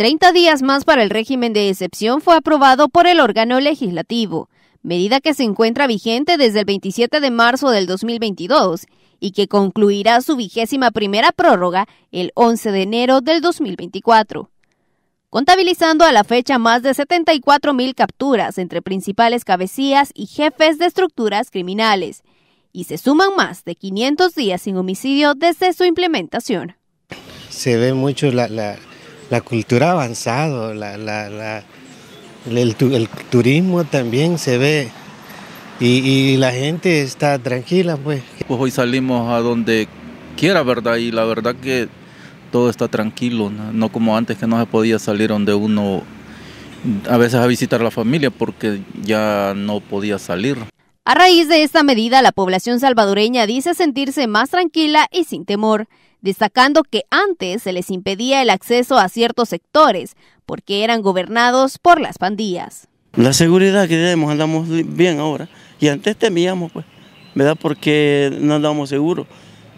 30 días más para el régimen de excepción fue aprobado por el órgano legislativo, medida que se encuentra vigente desde el 27 de marzo del 2022 y que concluirá su 21ª prórroga el 11 de enero del 2024. Contabilizando a la fecha más de 74.000 capturas entre principales cabecillas y jefes de estructuras criminales, y se suman más de 500 días sin homicidio desde su implementación. Se ve mucho la cultura avanzada, el turismo también se ve y la gente está tranquila. Pues hoy salimos a donde quiera, ¿verdad? Y la verdad que todo está tranquilo, no como antes que no se podía salir donde uno a veces a visitar a la familia porque ya no podía salir. A raíz de esta medida, la población salvadoreña dice sentirse más tranquila y sin temor, destacando que antes se les impedía el acceso a ciertos sectores porque eran gobernados por las pandillas. La seguridad que tenemos, andamos bien ahora, y antes temíamos, pues, ¿verdad? Porque no andábamos seguros.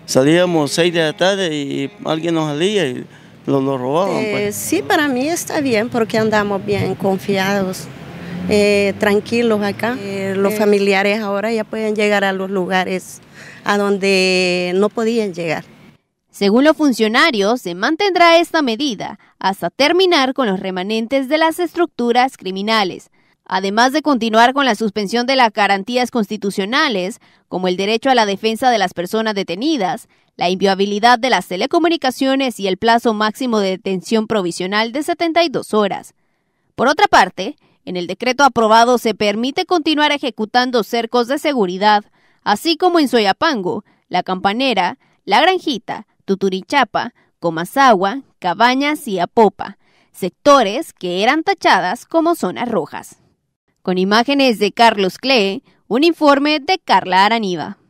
Salíamos 6 de la tarde y alguien nos salía y lo robaban. Pues. Sí, para mí está bien porque andamos bien confiados, tranquilos acá. Los familiares ahora ya pueden llegar a los lugares a donde no podían llegar. Según los funcionarios, se mantendrá esta medida hasta terminar con los remanentes de las estructuras criminales, además de continuar con la suspensión de las garantías constitucionales, como el derecho a la defensa de las personas detenidas, la inviolabilidad de las telecomunicaciones y el plazo máximo de detención provisional de 72 horas. Por otra parte, en el decreto aprobado se permite continuar ejecutando cercos de seguridad, así como en Soyapango, La Campanera, La Granjita, Tuturichapa, Comasagua, Cabañas y Apopa, sectores que eran tachadas como zonas rojas. Con imágenes de Carlos Clee, un informe de Carla Araniba.